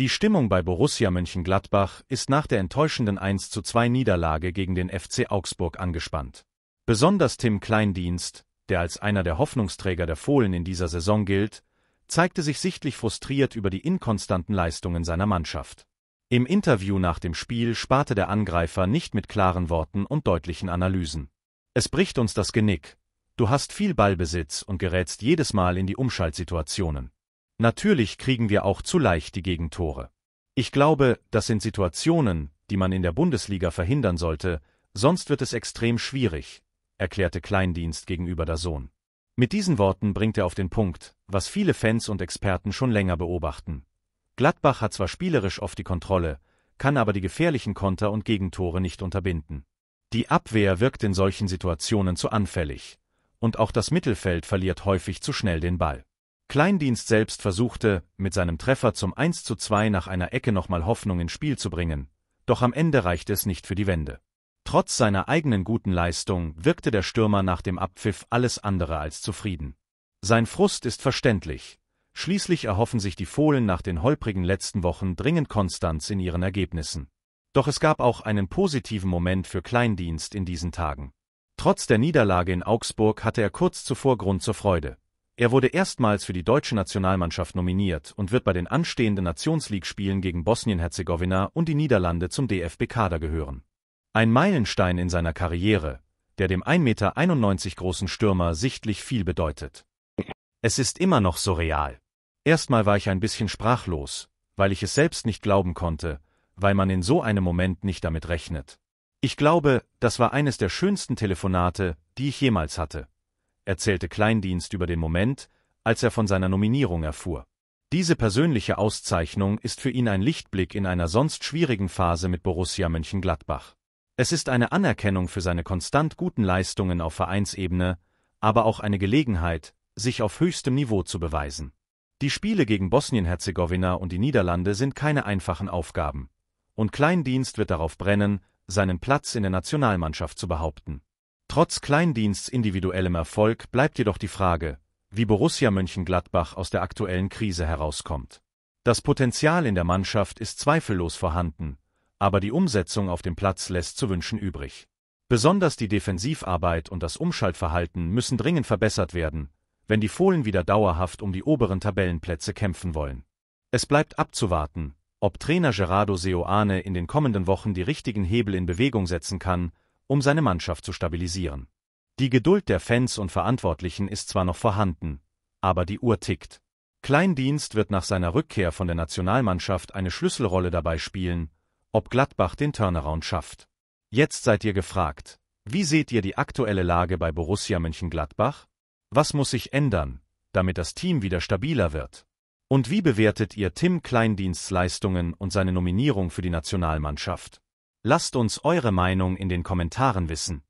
Die Stimmung bei Borussia Mönchengladbach ist nach der enttäuschenden 1:2-Niederlage gegen den FC Augsburg angespannt. Besonders Tim Kleindienst, der als einer der Hoffnungsträger der Fohlen in dieser Saison gilt, zeigte sich sichtlich frustriert über die inkonstanten Leistungen seiner Mannschaft. Im Interview nach dem Spiel sparte der Angreifer nicht mit klaren Worten und deutlichen Analysen. „Es bricht uns das Genick. Du hast viel Ballbesitz und gerätst jedes Mal in die Umschaltsituationen. Natürlich kriegen wir auch zu leicht die Gegentore. Ich glaube, das sind Situationen, die man in der Bundesliga verhindern sollte, sonst wird es extrem schwierig", erklärte Kleindienst gegenüber DAZN. Mit diesen Worten bringt er auf den Punkt, was viele Fans und Experten schon länger beobachten. Gladbach hat zwar spielerisch oft die Kontrolle, kann aber die gefährlichen Konter und Gegentore nicht unterbinden. Die Abwehr wirkt in solchen Situationen zu anfällig. Und auch das Mittelfeld verliert häufig zu schnell den Ball. Kleindienst selbst versuchte, mit seinem Treffer zum 1:2 nach einer Ecke nochmal Hoffnung ins Spiel zu bringen, doch am Ende reichte es nicht für die Wende. Trotz seiner eigenen guten Leistung wirkte der Stürmer nach dem Abpfiff alles andere als zufrieden. Sein Frust ist verständlich. Schließlich erhoffen sich die Fohlen nach den holprigen letzten Wochen dringend Konstanz in ihren Ergebnissen. Doch es gab auch einen positiven Moment für Kleindienst in diesen Tagen. Trotz der Niederlage in Augsburg hatte er kurz zuvor Grund zur Freude. Er wurde erstmals für die deutsche Nationalmannschaft nominiert und wird bei den anstehenden Nations-League-Spielen gegen Bosnien-Herzegowina und die Niederlande zum DFB-Kader gehören. Ein Meilenstein in seiner Karriere, der dem 1,91 Meter großen Stürmer sichtlich viel bedeutet. „Es ist immer noch surreal. Erstmal war ich ein bisschen sprachlos, weil ich es selbst nicht glauben konnte, weil man in so einem Moment nicht damit rechnet. Ich glaube, das war eines der schönsten Telefonate, die ich jemals hatte", erzählte Kleindienst über den Moment, als er von seiner Nominierung erfuhr. Diese persönliche Auszeichnung ist für ihn ein Lichtblick in einer sonst schwierigen Phase mit Borussia Mönchengladbach. Es ist eine Anerkennung für seine konstant guten Leistungen auf Vereinsebene, aber auch eine Gelegenheit, sich auf höchstem Niveau zu beweisen. Die Spiele gegen Bosnien-Herzegowina und die Niederlande sind keine einfachen Aufgaben. Und Kleindienst wird darauf brennen, seinen Platz in der Nationalmannschaft zu behaupten. Trotz Kleindiensts individuellem Erfolg bleibt jedoch die Frage, wie Borussia Mönchengladbach aus der aktuellen Krise herauskommt. Das Potenzial in der Mannschaft ist zweifellos vorhanden, aber die Umsetzung auf dem Platz lässt zu wünschen übrig. Besonders die Defensivarbeit und das Umschaltverhalten müssen dringend verbessert werden, wenn die Fohlen wieder dauerhaft um die oberen Tabellenplätze kämpfen wollen. Es bleibt abzuwarten, ob Trainer Gerardo Seoane in den kommenden Wochen die richtigen Hebel in Bewegung setzen kann, um seine Mannschaft zu stabilisieren. Die Geduld der Fans und Verantwortlichen ist zwar noch vorhanden, aber die Uhr tickt. Kleindienst wird nach seiner Rückkehr von der Nationalmannschaft eine Schlüsselrolle dabei spielen, ob Gladbach den Turnaround schafft. Jetzt seid ihr gefragt: Wie seht ihr die aktuelle Lage bei Borussia Mönchengladbach? Was muss sich ändern, damit das Team wieder stabiler wird? Und wie bewertet ihr Tim Kleindiensts Leistungen und seine Nominierung für die Nationalmannschaft? Lasst uns eure Meinung in den Kommentaren wissen.